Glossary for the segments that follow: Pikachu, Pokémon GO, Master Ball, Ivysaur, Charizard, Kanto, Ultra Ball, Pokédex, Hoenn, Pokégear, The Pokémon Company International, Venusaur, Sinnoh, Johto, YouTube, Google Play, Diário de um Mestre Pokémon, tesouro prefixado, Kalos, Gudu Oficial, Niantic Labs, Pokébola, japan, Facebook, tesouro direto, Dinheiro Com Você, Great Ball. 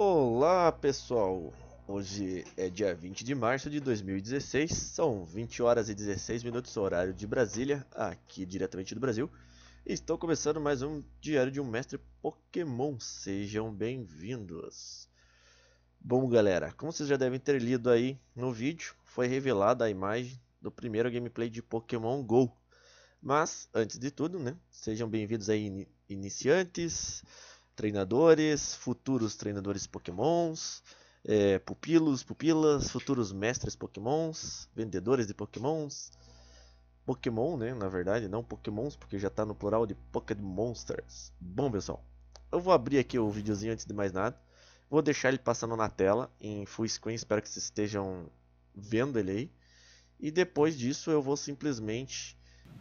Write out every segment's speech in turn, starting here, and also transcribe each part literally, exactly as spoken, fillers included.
Olá pessoal, hoje é dia vinte de março de dois mil e dezesseis, são vinte horas e dezesseis minutos horário de Brasília, aqui diretamente do Brasil. E estou começando mais um Diário de um Mestre Pokémon, sejam bem-vindos. Bom galera, como vocês já devem ter lido aí no vídeo, foi revelada a imagem do primeiro gameplay de Pokémon GO. Mas, antes de tudo, né, sejam bem-vindos aí iniciantes, treinadores, futuros treinadores pokémons, é, pupilos, pupilas, futuros mestres pokémons, vendedores de pokémons, pokémon, né, na verdade, não pokémons, porque já está no plural de Pocket Monsters. Bom pessoal, eu vou abrir aqui o videozinho antes de mais nada, vou deixar ele passando na tela em full screen, espero que vocês estejam vendo ele aí, e depois disso eu vou simplesmente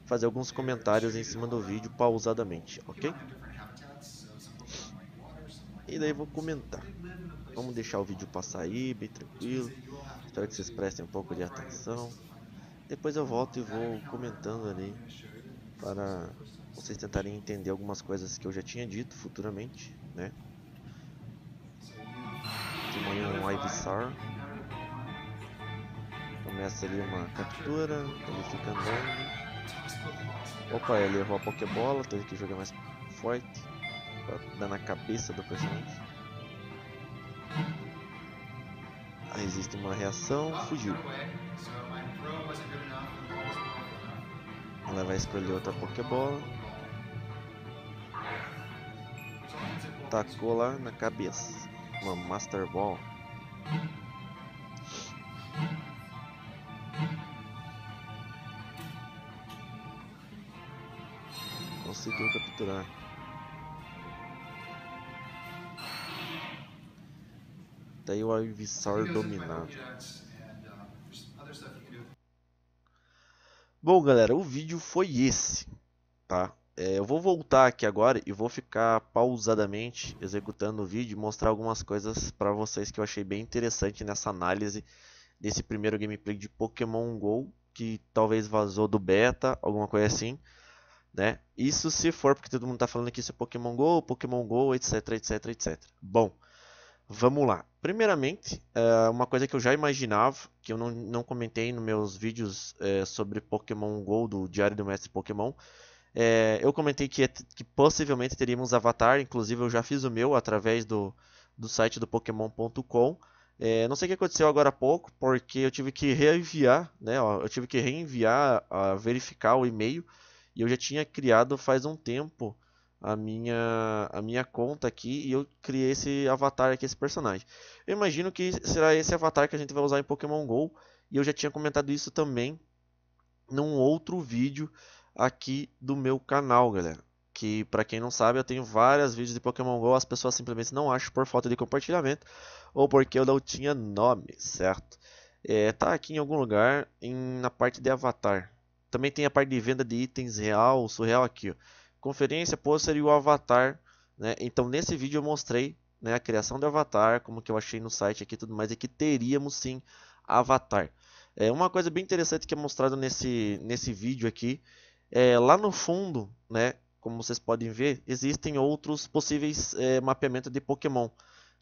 fazer alguns comentários em cima do vídeo pausadamente, ok? E daí vou comentar. Vamos deixar o vídeo passar aí, bem tranquilo. Espero que vocês prestem um pouco de atenção. Depois eu volto e vou comentando ali, para vocês tentarem entender algumas coisas que eu já tinha dito futuramente, né? De manhã um Ivysaur começa ali uma captura, ele fica andando. Opa, ele errou a Pokébola, teve que jogar mais forte pra dar na cabeça do personagem. Aí existe uma reação, fugiu. Ela vai escolher outra Pokébola. Tacou lá na cabeça. Uma Master Ball. Conseguiu capturar. Daí o Ivysaur dominado. Bom galera, o vídeo foi esse, tá? É, eu vou voltar aqui agora e vou ficar pausadamente executando o vídeo e mostrar algumas coisas para vocês que eu achei bem interessante nessa análise desse primeiro gameplay de Pokémon GO, que talvez vazou do beta, alguma coisa assim, né? Isso se for, porque todo mundo tá falando que isso é Pokémon GO, Pokémon GO, etc, etc, et cetera. Bom, vamos lá. Primeiramente, uma coisa que eu já imaginava, que eu não, não comentei nos meus vídeos sobre Pokémon GO do Diário do Mestre Pokémon, eu comentei que, que possivelmente teríamos avatar, inclusive eu já fiz o meu através do, do site do Pokémon ponto com. Não sei o que aconteceu agora há pouco, porque eu tive que reenviar, né, eu tive que reenviar, a verificar o e-mail, e eu já tinha criado faz um tempo a minha, a minha conta aqui, e eu criei esse avatar aqui, esse personagem. Eu imagino que será esse avatar que a gente vai usar em Pokémon GO, e eu já tinha comentado isso também num outro vídeo aqui do meu canal, galera. Que, pra quem não sabe, eu tenho vários vídeos de Pokémon GO, as pessoas simplesmente não acham por falta de compartilhamento, ou porque eu não tinha nome, certo? É, tá aqui em algum lugar, em, na parte de avatar. Também tem a parte de venda de itens real, surreal aqui, ó. Conferência, pôster e o avatar, né? Então nesse vídeo eu mostrei, né, a criação do avatar, como que eu achei no site aqui e tudo mais, e que teríamos sim avatar. É, uma coisa bem interessante que é mostrada nesse, nesse vídeo aqui, é, lá no fundo, né, como vocês podem ver, existem outros possíveis é, mapeamentos de Pokémon,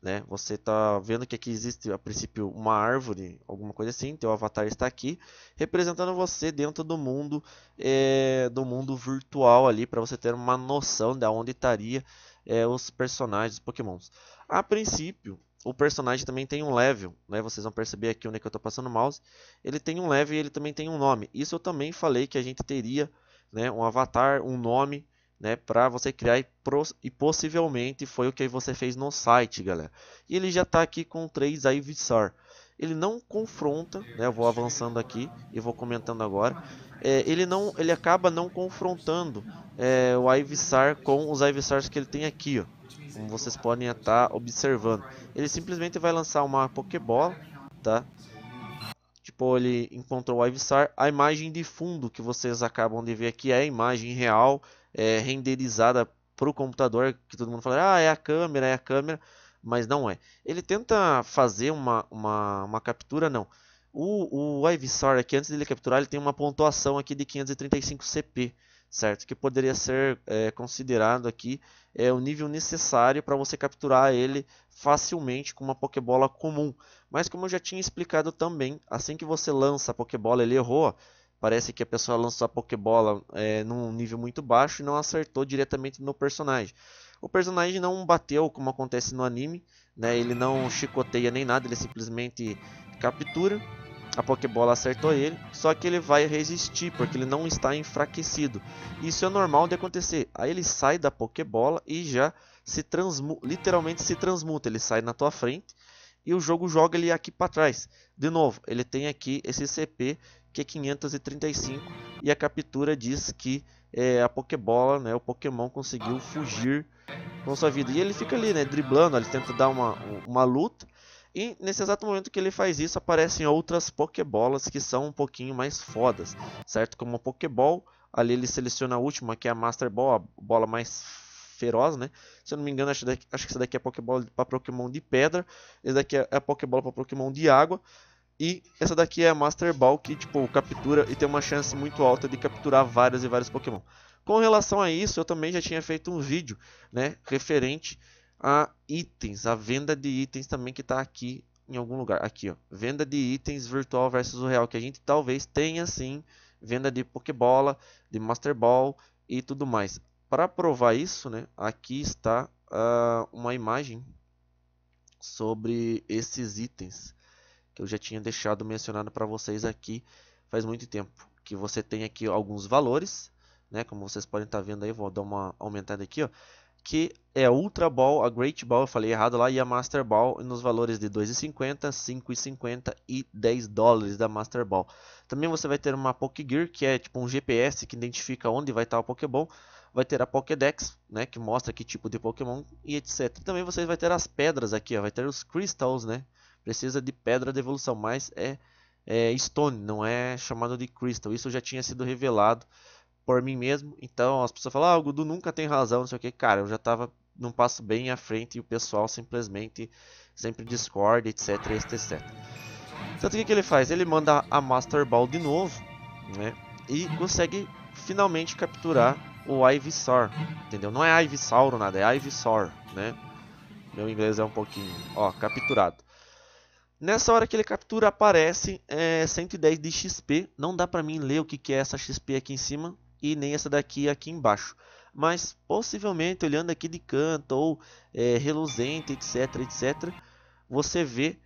né? Você está vendo que aqui existe a princípio uma árvore, alguma coisa assim, teu avatar está aqui, representando você dentro do mundo é, do mundo virtual ali, para você ter uma noção de onde estaria é, os personagens, os pokémons. A princípio, o personagem também tem um level, né? Vocês vão perceber aqui onde é que eu estou passando o mouse, ele tem um level e ele também tem um nome. Isso eu também falei que a gente teria, né, um avatar, um nome, né, para você criar, e, e possivelmente foi o que você fez no site, galera. E ele já está aqui com três Ivysaur. Ele não confronta, né, eu vou avançando aqui e vou comentando agora. É, ele, não, ele acaba não confrontando é, o Ivysaur com os Ivysaurs que ele tem aqui, ó, como vocês podem estar observando. Ele simplesmente vai lançar uma Pokébola, tá? Tipo, ele encontrou o Ivysaur. A imagem de fundo que vocês acabam de ver aqui é a imagem real, É, renderizada para o computador, que todo mundo fala, ah, é a câmera, é a câmera, mas não é. Ele tenta fazer uma, uma, uma captura, não. O, o Ivysaur aqui, antes dele capturar, ele tem uma pontuação aqui de quinhentos e trinta e cinco C P, certo? Que poderia ser é, considerado aqui é, o nível necessário para você capturar ele facilmente com uma Pokébola comum. Mas como eu já tinha explicado também, assim que você lança a Pokébola, ele errou. Parece que a pessoa lançou a Pokébola é, num nível muito baixo e não acertou diretamente no personagem. O personagem não bateu, como acontece no anime, né? Ele não chicoteia nem nada, ele simplesmente captura. A Pokébola acertou ele, só que ele vai resistir, porque ele não está enfraquecido. Isso é normal de acontecer. Aí ele sai da Pokébola e já se transmuta, literalmente se transmuta. Ele sai na tua frente e o jogo joga ele aqui para trás. De novo, ele tem aqui esse C P que é quinhentos e trinta e cinco e a captura diz que é, a Pokébola, né, o Pokémon conseguiu fugir com sua vida. E ele fica ali, né, driblando, ele tenta dar uma, uma luta. E nesse exato momento que ele faz isso, aparecem outras Pokébolas que são um pouquinho mais fodas, certo? Como a Pokéball, ali ele seleciona a última, que é a Master Ball, a bola mais feroz, né? Se eu não me engano, acho, daqui, acho que essa daqui é a Pokébola para Pokémon de pedra, essa daqui é a Pokébola para Pokémon de água, e essa daqui é a Master Ball que, tipo, captura e tem uma chance muito alta de capturar vários e vários Pokémon. Com relação a isso, eu também já tinha feito um vídeo, né, referente a itens, a venda de itens também, que está aqui em algum lugar, aqui ó, venda de itens virtual versus o real, que a gente talvez tenha sim venda de Pokébola, de Master Ball e tudo mais. Para provar isso, né, aqui está uh, uma imagem sobre esses itens que eu já tinha deixado mencionado para vocês aqui faz muito tempo, que você tem aqui alguns valores, né, como vocês podem estar vendo aí, vou dar uma aumentada aqui ó, que é a Ultra Ball, a Great Ball, eu falei errado lá, e a Master Ball nos valores de dois e cinquenta, cinco e cinquenta e dez dólares da Master Ball. Também você vai ter uma Pokégear, que é tipo um G P S que identifica onde vai estar o Pokémon. Vai ter a Pokédex, né, que mostra que tipo de Pokémon e etcétera. Também você vai ter as pedras aqui, ó, vai ter os Crystals, né? Precisa de pedra de evolução, mas é, é Stone, não é chamado de Crystal. Isso já tinha sido revelado por mim mesmo, então as pessoas falam, ah, o Gudu nunca tem razão, não sei o que, cara, eu já tava num passo bem à frente e o pessoal simplesmente sempre discorda, etc, etc. Então o que, que ele faz? Ele manda a Master Ball de novo, né, e consegue finalmente capturar o Ivysaur, entendeu? Não é Ivysaur ou nada, é Ivysaur, né, meu inglês é um pouquinho, ó, capturado. Nessa hora que ele captura aparece é, cento e dez de X P, não dá pra mim ler o que, que é essa X P aqui em cima, e nem essa daqui aqui embaixo, mas possivelmente olhando aqui de canto ou é, reluzente, etc, etc, você vê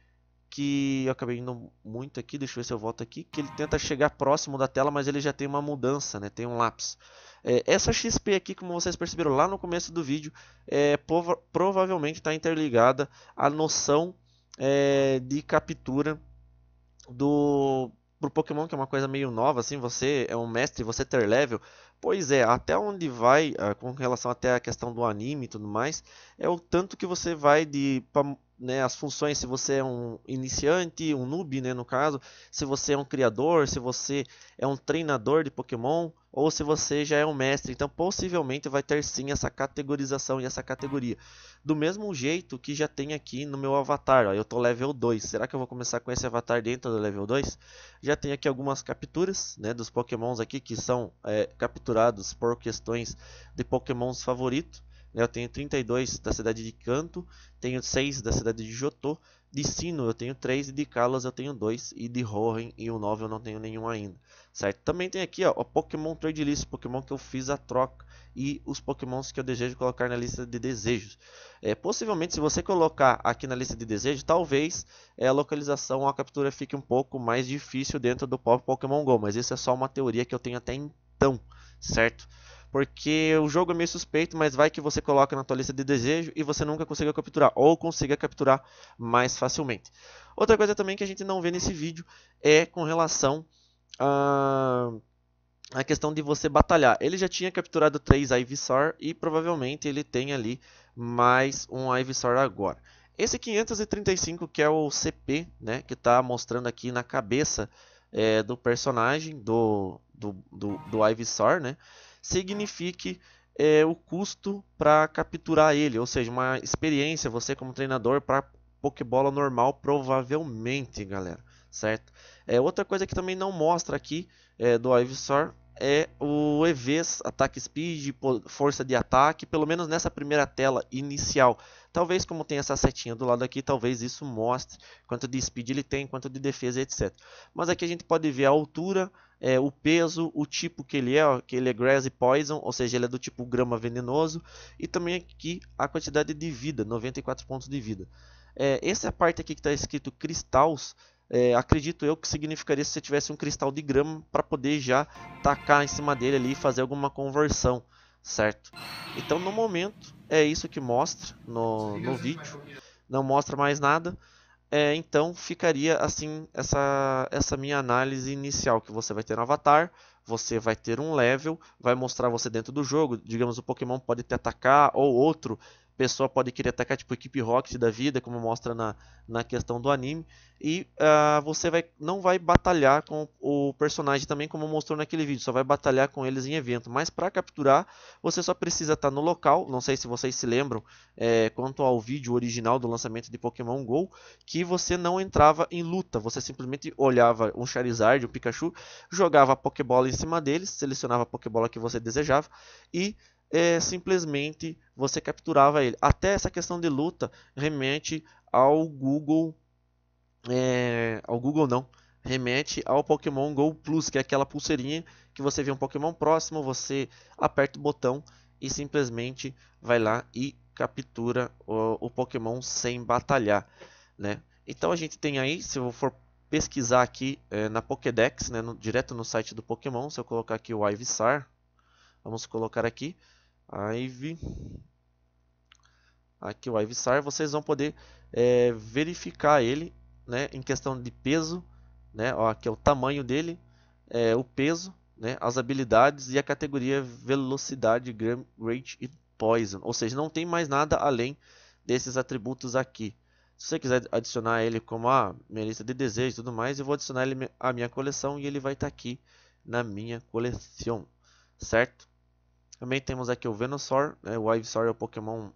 que eu acabei indo muito aqui, deixa eu ver se eu volto aqui, que ele tenta chegar próximo da tela, mas ele já tem uma mudança, né? Tem um lapso. É, essa X P aqui, como vocês perceberam lá no começo do vídeo, é, prova provavelmente está interligada à noção é, de captura do... Pro Pokémon, que é uma coisa meio nova, assim, você é um mestre, você ter level, pois é, até onde vai, com relação até a questão do anime e tudo mais, é o tanto que você vai de, pra, né, as funções, se você é um iniciante, um noob, né, no caso, se você é um criador, se você é um treinador de Pokémon, ou se você já é um mestre, então possivelmente vai ter sim essa categorização e essa categoria. Do mesmo jeito que já tem aqui no meu avatar, ó, eu tô level dois, será que eu vou começar com esse avatar dentro do level dois? Já tem aqui algumas capturas, né, dos Pokémons aqui que são é, capturados por questões de Pokémons favorito. Eu tenho trinta e dois da cidade de Kanto, tenho seis da cidade de Johto, de Sinnoh eu tenho três, e de Kalos eu tenho dois, e de Hoenn e o nove eu não tenho nenhum ainda, certo? Também tem aqui ó, o Pokémon Trade List, Pokémon que eu fiz a troca, e os Pokémons que eu desejo colocar na lista de desejos. É, possivelmente se você colocar aqui na lista de desejos, talvez é, a localização ou a captura fique um pouco mais difícil dentro do Pokémon GO, mas isso é só uma teoria que eu tenho até então, certo? Porque o jogo é meio suspeito, mas vai que você coloca na tua lista de desejo e você nunca conseguiu capturar, ou consiga capturar mais facilmente. Outra coisa também que a gente não vê nesse vídeo é com relação a, a questão de você batalhar. Ele já tinha capturado três Ivysaur e provavelmente ele tem ali mais um Ivysaur agora. Esse quinhentos e trinta e cinco que é o C P, né, que está mostrando aqui na cabeça é, do personagem, do, do, do, do Ivysaur, né? Signifique é, o custo para capturar ele, ou seja, uma experiência, você como treinador, para Pokébola normal, provavelmente, galera, certo? É, outra coisa que também não mostra aqui é, do Ivysaur é o E Vs, ataque speed, força de ataque, pelo menos nessa primeira tela inicial. Talvez, como tem essa setinha do lado aqui, talvez isso mostre quanto de speed ele tem, quanto de defesa, etcétera. Mas aqui a gente pode ver a altura, é, o peso, o tipo que ele é, ó, que ele é Grass e Poison, ou seja, ele é do tipo grama venenoso. E também aqui a quantidade de vida, noventa e quatro pontos de vida. É, essa parte aqui que está escrito cristais, é, acredito eu que significaria se você tivesse um cristal de grama para poder já tacar em cima dele ali e fazer alguma conversão, certo? Então no momento é isso que mostra no, no vídeo, não mostra mais nada, é, então ficaria assim essa, essa minha análise inicial, que você vai ter no avatar, você vai ter um level, vai mostrar você dentro do jogo, digamos o Pokémon pode te atacar ou outro, pessoa pode querer atacar tipo equipe Rocket da vida, como mostra na, na questão do anime. E uh, você vai, não vai batalhar com o personagem também, como mostrou naquele vídeo. Só vai batalhar com eles em evento. Mas para capturar, você só precisa estar no local. Não sei se vocês se lembram, é, quanto ao vídeo original do lançamento de Pokémon GO, que você não entrava em luta. Você simplesmente olhava um Charizard, um Pikachu, jogava a Pokébola em cima deles, selecionava a Pokébola que você desejava e... É, simplesmente você capturava ele. Até essa questão de luta remete ao Google, é, ao Google não, remete ao Pokémon GO Plus, que é aquela pulseirinha que você vê um Pokémon próximo, você aperta o botão e simplesmente vai lá e captura o, o Pokémon sem batalhar, né? Então a gente tem aí, se eu for pesquisar aqui, é, na Pokédex, né, no, direto no site do Pokémon, se eu colocar aqui o Ivysaur, vamos colocar aqui Ivy, aqui o Ivysaur, vocês vão poder é, verificar ele, né, em questão de peso, né, ó, aqui é o tamanho dele, é, o peso, né, as habilidades e a categoria velocidade, gram, rage e poison, ou seja, não tem mais nada além desses atributos aqui. Se você quiser adicionar ele como a minha lista de desejos e tudo mais, eu vou adicionar ele à minha coleção e ele vai estar aqui na minha coleção, certo? Também temos aqui o Venusaur, né? O Ivysaur é o Pokémon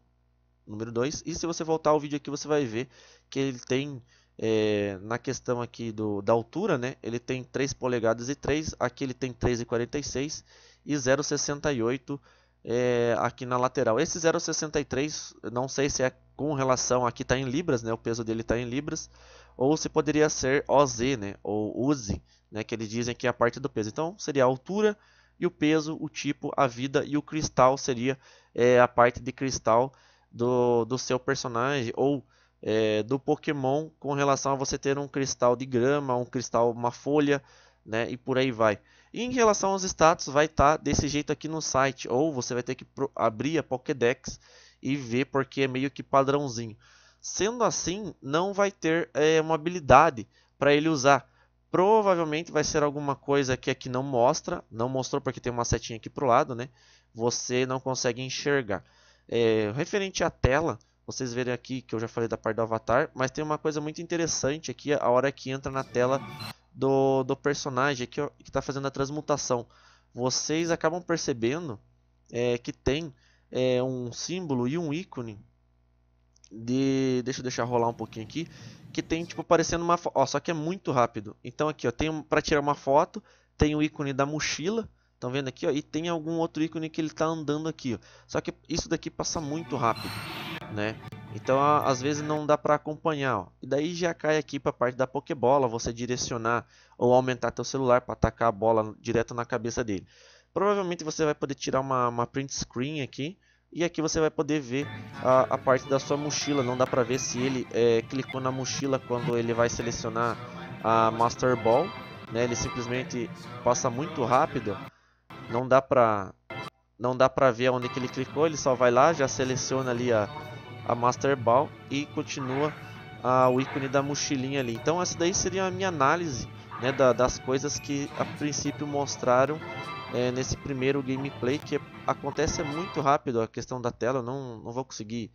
número dois. E se você voltar ao vídeo aqui, você vai ver que ele tem, é, na questão aqui do, da altura, né? Ele tem três polegadas e três. Aqui ele tem três e quarenta e seis e zero vírgula sessenta e oito, é, aqui na lateral. Esse zero vírgula sessenta e três, não sei se é com relação... Aqui está em libras, né? O peso dele está em libras. Ou se poderia ser O Z, né? Ou U Z, né? Que eles dizem que é a parte do peso. Então, seria a altura... E o peso, o tipo, a vida e o cristal seria, é, a parte de cristal do, do seu personagem ou, é, do Pokémon com relação a você ter um cristal de grama, um cristal, uma folha, né, e por aí vai. E em relação aos status vai estar tá desse jeito aqui no site, ou você vai ter que abrir a Pokédex e ver porque é meio que padrãozinho. Sendo assim, não vai ter, é, uma habilidade para ele usar. Provavelmente vai ser alguma coisa que aqui não mostra, não mostrou porque tem uma setinha aqui para o lado, né? Você não consegue enxergar. É, referente à tela, vocês verem aqui que eu já falei da parte do avatar, mas tem uma coisa muito interessante aqui, a hora que entra na tela do, do personagem aqui, ó, que está fazendo a transmutação. Vocês acabam percebendo, é, que tem, é, um símbolo e um ícone de... Deixa eu deixar rolar um pouquinho aqui. Que tem tipo parecendo uma foto, só que é muito rápido. Então aqui, ó, tem para tirar uma foto, tem o ícone da mochila, estão vendo aqui, ó, e tem algum outro ícone que ele está andando aqui, ó. Só que isso daqui passa muito rápido, né? Então a, às vezes não dá para acompanhar, ó. E daí já cai aqui para a parte da Pokébola, você direcionar ou aumentar teu celular para atacar a bola direto na cabeça dele. Provavelmente você vai poder tirar uma, uma print screen aqui. E aqui você vai poder ver a, a parte da sua mochila. Não dá pra ver se ele, é, clicou na mochila quando ele vai selecionar a Master Ball, né? Ele simplesmente passa muito rápido. Não dá pra, não dá pra ver onde que ele clicou. Ele só vai lá, já seleciona ali a, a Master Ball e continua a, o ícone da mochilinha ali. Então essa daí seria a minha análise, né, da, das coisas que a princípio mostraram, é, nesse primeiro gameplay, que acontece muito rápido. A questão da tela, eu não, não vou conseguir,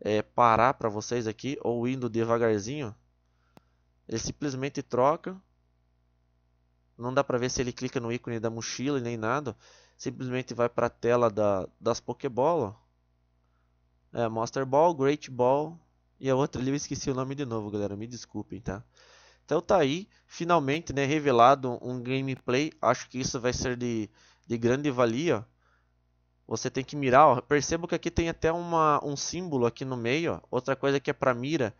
é, parar para vocês aqui, ou indo devagarzinho. Ele simplesmente troca. Não dá para ver se ele clica no ícone da mochila nem nada. Simplesmente vai para a tela da, das Pokébola. É, Master Ball, Great Ball e a outra ali eu esqueci o nome de novo, galera. Me desculpem, tá? Então tá aí, finalmente, né, revelado um gameplay. Acho que isso vai ser de, de grande valia. Você tem que mirar, ó. Percebo que aqui tem até uma, um símbolo aqui no meio, ó. Outra coisa que é para mira,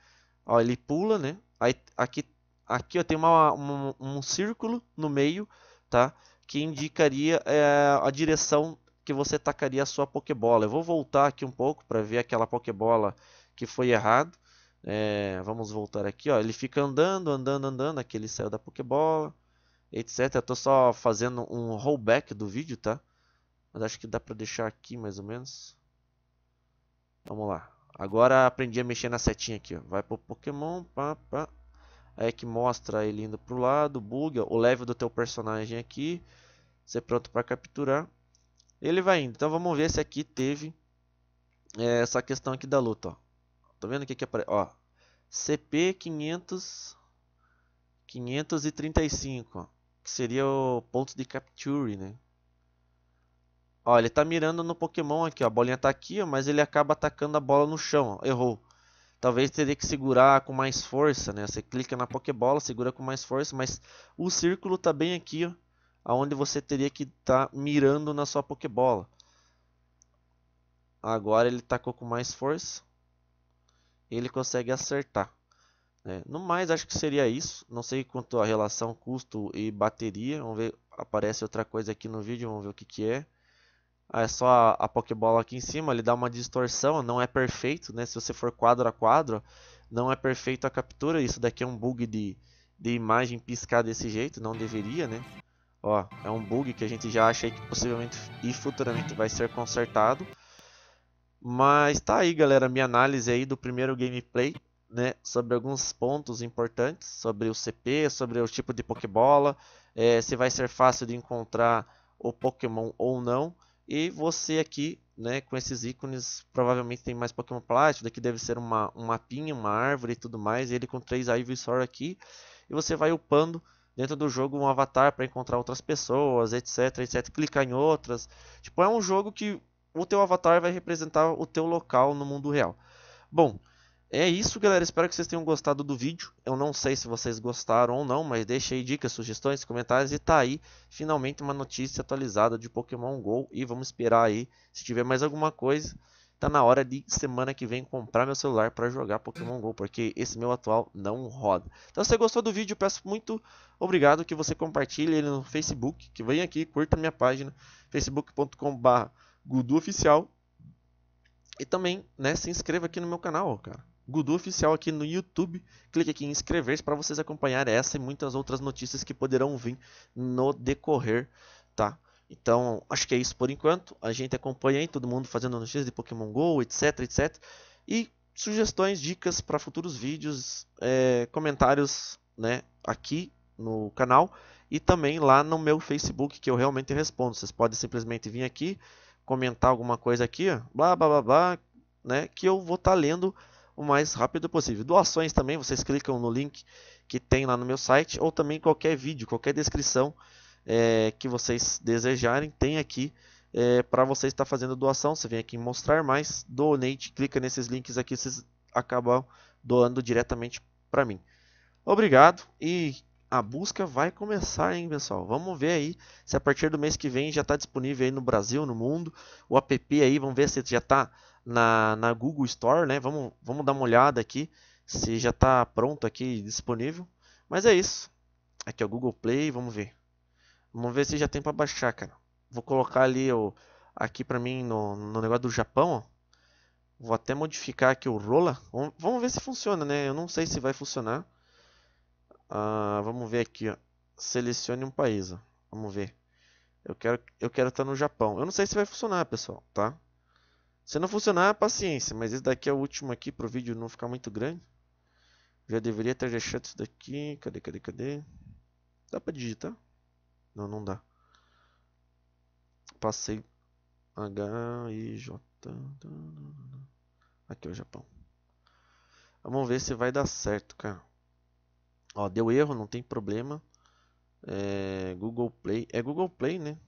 ó, ele pula, né? Aí, aqui, aqui ó, tem uma, um, um círculo no meio, tá? Que indicaria é, a direção que você tacaria a sua Pokébola. Eu vou voltar aqui um pouco para ver aquela Pokébola que foi errado. É, vamos voltar aqui, ó. Ele fica andando, andando, andando. Aqui ele saiu da Pokébola, etcétera. Eu tô só fazendo um rollback do vídeo, tá? Mas acho que dá pra deixar aqui, mais ou menos. Vamos lá. Agora aprendi a mexer na setinha aqui, ó. Vai pro Pokémon, pá, pá. Aí é que mostra ele indo pro lado, buga. O level do teu personagem aqui. Você é pronto pra capturar. Ele vai indo. Então vamos ver se aqui teve é, essa questão aqui da luta, ó. Tô vendo o que que aparece, ó, C P quinhentos, quinhentos e trinta e cinco, ó, que seria o ponto de capture, né? Ó, ele tá mirando no Pokémon aqui, ó, a bolinha tá aqui, ó, mas ele acaba atacando a bola no chão, ó, errou. Talvez teria que segurar com mais força, né? Você clica na Pokébola, segura com mais força, mas o círculo tá bem aqui, ó, aonde você teria que tá mirando na sua Pokébola. Agora ele tacou com mais força. Ele consegue acertar, né? No mais, acho que seria isso. Não sei quanto a relação custo e bateria. Vamos ver, aparece outra coisa aqui no vídeo. Vamos ver o que que é. Ah, é só a, a Pokébola aqui em cima. Ele dá uma distorção, não é perfeito, né? Se você for quadro a quadro, não é perfeito a captura. Isso daqui é um bug de, de imagem piscar desse jeito. Não deveria, né? Ó, é um bug que a gente já achei que possivelmente e futuramente vai ser consertado. Mas tá aí, galera, minha análise aí do primeiro gameplay, né, sobre alguns pontos importantes, sobre o C P, sobre o tipo de Pokébola, é, se vai ser fácil de encontrar o Pokémon ou não. E você aqui, né, com esses ícones, provavelmente tem mais Pokémon plástico, daqui deve ser uma, um mapinha, uma árvore e tudo mais. Ele com três Ivysaur aqui, e você vai upando dentro do jogo um avatar para encontrar outras pessoas, etc, etc, clicar em outras. Tipo, é um jogo que o teu avatar vai representar o teu local no mundo real. Bom, é isso, galera. Espero que vocês tenham gostado do vídeo. Eu não sei se vocês gostaram ou não, mas deixa aí dicas, sugestões, comentários. E tá aí, finalmente, uma notícia atualizada de Pokémon GO. E vamos esperar aí, se tiver mais alguma coisa. Tá na hora de semana que vem comprar meu celular para jogar Pokémon GO, porque esse meu atual não roda. Então, se você gostou do vídeo, peço muito obrigado que você compartilhe ele no Facebook. Que vem aqui, curta minha página, facebook ponto com barra Gudu Oficial. E também, né, se inscreva aqui no meu canal, cara. Gudu Oficial aqui no YouTube. Clique aqui em inscrever-se para vocês acompanharem essa e muitas outras notícias que poderão vir no decorrer, tá? Então, acho que é isso por enquanto. A gente acompanha aí todo mundo fazendo notícias de Pokémon GO, etc, etcétera. E sugestões, dicas para futuros vídeos, é, comentários, né, aqui no canal. E também lá no meu Facebook, que eu realmente respondo. Vocês podem simplesmente vir aqui, comentar alguma coisa aqui, ó, blá blá blá blá, né, que eu vou estar tá lendo o mais rápido possível. Doações também, vocês clicam no link que tem lá no meu site, ou também qualquer vídeo, qualquer descrição é, que vocês desejarem, tem aqui é, para vocês estar tá fazendo doação. Você vem aqui em mostrar mais, donate, clica nesses links aqui, vocês acabam doando diretamente para mim. Obrigado e a busca vai começar, hein, pessoal? Vamos ver aí se a partir do mês que vem já está disponível aí no Brasil, no mundo. O app aí, vamos ver se já está na, na Google Store, né? Vamos, vamos dar uma olhada aqui se já está pronto aqui, disponível. Mas é isso. Aqui é o Google Play, vamos ver. Vamos ver se já tem para baixar, cara. Vou colocar ali o, aqui para mim no, no negócio do Japão, ó. Vou até modificar aqui o Rola. Vamos, vamos ver se funciona, né? Eu não sei se vai funcionar. Ah, vamos ver aqui, ó. Selecione um país, ó. Vamos ver. Eu quero eu quero estar no Japão. Eu não sei se vai funcionar, pessoal, tá? Se não funcionar, paciência. Mas esse daqui é o último aqui para o vídeo não ficar muito grande. Já deveria ter deixado isso daqui. Cadê, cadê, cadê? Dá para digitar? Não, não dá. Passei H, I, J. Aqui é o Japão. Vamos ver se vai dar certo, cara. Ó, deu erro, não tem problema. É, Google Play. É Google Play, né?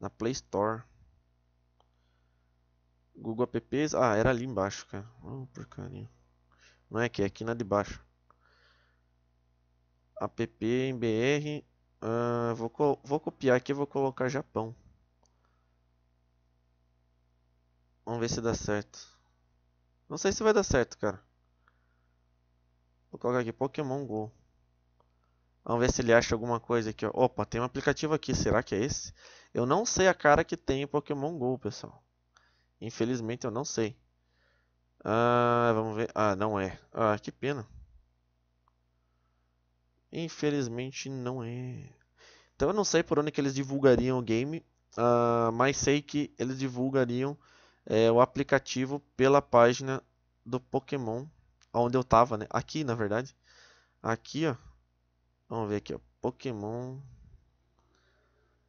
Na Play Store. Google Apps. Ah, era ali embaixo, cara. Oh, porcaria. né, que é aqui na de baixo. App em B R, uh, vou, co vou copiar aqui e vou colocar Japão. Vamos ver se dá certo. Não sei se vai dar certo, cara. Vou colocar aqui Pokémon GO. Vamos ver se ele acha alguma coisa aqui, ó. Opa, tem um aplicativo aqui, será que é esse? Eu não sei a cara que tem o Pokémon GO, pessoal. Infelizmente eu não sei. Ah, vamos ver. Ah, não é. Ah, que pena. Infelizmente não é. Então eu não sei por onde que eles divulgariam o game, ah, mas sei que eles divulgariam é, o aplicativo pela página do Pokémon, onde eu tava, né? Aqui, na verdade. Aqui, ó. Vamos ver aqui, ó. Pokémon.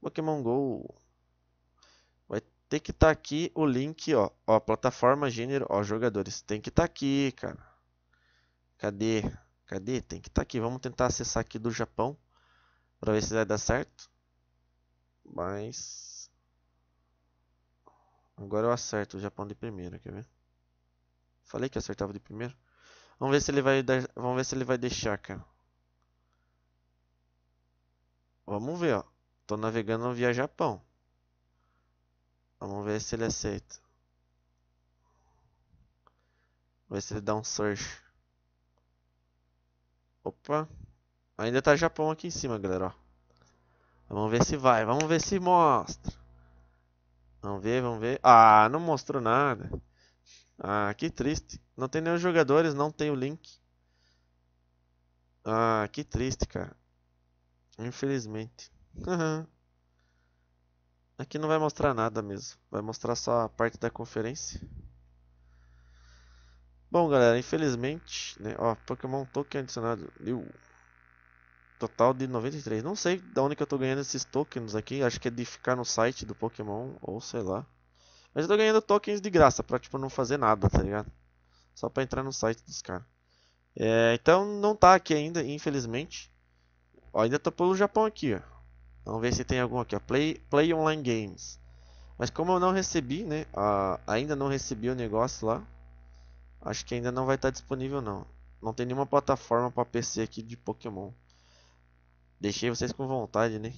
Pokémon GO. Vai ter que estar tá aqui o link, ó. Ó, plataforma, gênero, ó, jogadores. Tem que estar tá aqui, cara. Cadê? Cadê? Tem que estar tá aqui. Vamos tentar acessar aqui do Japão. Pra ver se vai dar certo. Mas... agora eu acerto o Japão de primeiro, quer ver? Falei que acertava de primeiro. Vamos ver se ele vai dar... vamos ver se ele vai deixar, cara. Vamos ver, ó. Tô navegando via Japão. Vamos ver se ele aceita. Vamos ver se ele dá um search. Opa. Ainda tá Japão aqui em cima, galera, ó. Vamos ver se vai. Vamos ver se mostra. Vamos ver, vamos ver. Ah, não mostrou nada. Ah, que triste. Não tem nenhum jogadores, não tem o link. Ah, que triste, cara. Infelizmente. Uhum. Aqui não vai mostrar nada mesmo. Vai mostrar só a parte da conferência. Bom, galera, infelizmente, né? Ó, Pokémon Token adicionado. Eu... total de noventa e três. Não sei de onde que eu tô ganhando esses tokens aqui. Acho que é de ficar no site do Pokémon. Ou sei lá. Mas eu tô ganhando tokens de graça. Pra tipo não fazer nada, tá ligado? Só pra entrar no site dos caras. É, então não tá aqui ainda, infelizmente. Ó, ainda tô pelo Japão aqui, ó. Vamos ver se tem algum aqui, ó. Play, play online games. Mas como eu não recebi, né? Ah, ainda não recebi o negócio lá. Acho que ainda não vai estar disponível, não. Não tem nenhuma plataforma para P C aqui de Pokémon. Deixei vocês com vontade, né?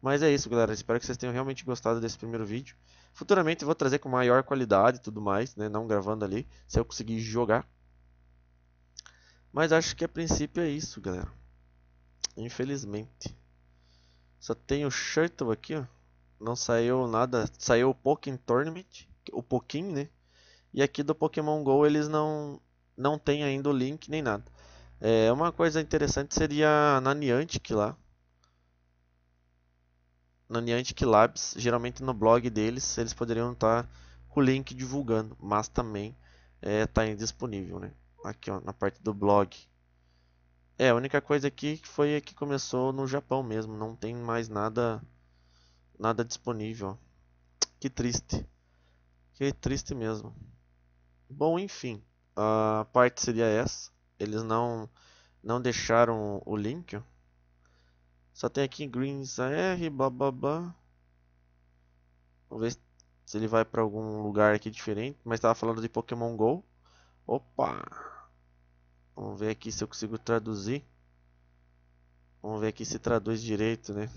Mas é isso, galera. Espero que vocês tenham realmente gostado desse primeiro vídeo. Futuramente eu vou trazer com maior qualidade e tudo mais, né? Não gravando ali, se eu conseguir jogar. Mas acho que a princípio é isso, galera. Infelizmente. Só tem o Shirtle aqui, ó. Não saiu nada. Saiu o Pokémon Tournament. O Pokémon, né? E aqui do Pokémon GO eles não, não tem ainda o link nem nada. É, uma coisa interessante seria na Niantic lá. Na Niantic Labs. Geralmente no blog deles eles poderiam estar com o link divulgando. Mas também está é, indisponível, né? Aqui, ó, na parte do blog. É, a única coisa aqui foi a que começou no Japão mesmo. Não tem mais nada nada disponível. Que triste. Que triste mesmo. Bom, enfim. A parte seria essa. Eles não, não deixaram o link. Ó. Só tem aqui Greens A R, blá blá blá. Vamos ver se ele vai para algum lugar aqui diferente. Mas estava falando de Pokémon GO. Opa! Vamos ver aqui se eu consigo traduzir. Vamos ver aqui se traduz direito, né?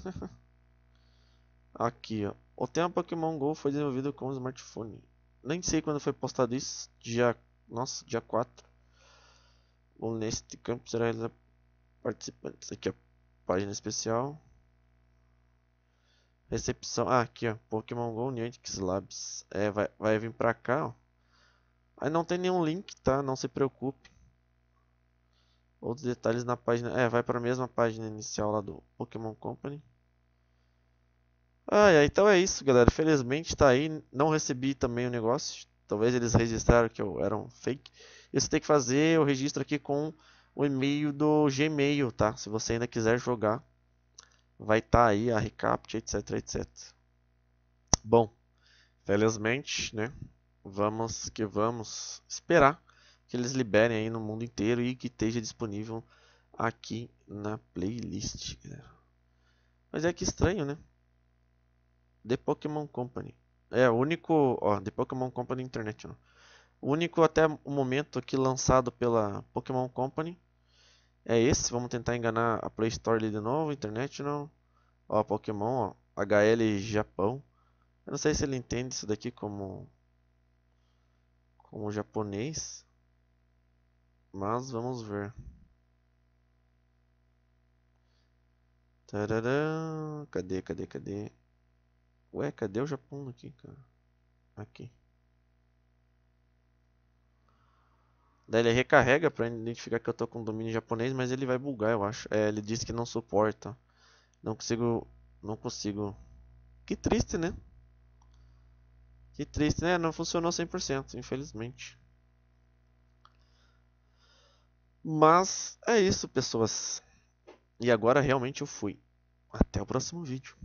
Aqui, ó. O tema Pokémon GO foi desenvolvido com o smartphone. Nem sei quando foi postado isso. Dia... nossa, dia quatro. Bom, neste campo será participantes. Aqui, ó. Página especial. Recepção. Ah, aqui, ó. Pokémon GO Niantic Labs. É, vai, vai vir pra cá, ó. Aí não tem nenhum link, tá? Não se preocupe. Outros detalhes na página... é, vai para a mesma página inicial lá do Pokémon Company. Ah, então é isso, galera. Felizmente está aí. Não recebi também o negócio. Talvez eles registraram que eu era um fake. Isso tem que fazer o registro aqui com o e-mail do Gmail, tá? Se você ainda quiser jogar, vai estar aí a recapt, etc, et cetera. Bom, felizmente, né? Vamos que vamos esperar que eles liberem aí no mundo inteiro e que esteja disponível aqui na playlist, galera. Mas é que estranho, né? The Pokémon Company. É o único, ó, The Pokémon Company International. único até o momento aqui lançado pela Pokémon Company é esse. Vamos tentar enganar a Play Store ali de novo, International. Ó, Pokémon, ó, H L Japão. Eu não sei se ele entende isso daqui como, como japonês, mas vamos ver. Tadadã. Cadê, cadê, cadê? Ué, cadê o Japão aqui, cara? Aqui. Daí ele recarrega para identificar que eu tô com domínio japonês, mas ele vai bugar, eu acho. É, ele disse que não suporta. Não consigo, não consigo. Que triste, né? Que triste, né? Não funcionou cem por cento, infelizmente. Mas é isso, pessoas. E agora realmente eu fui. Até o próximo vídeo.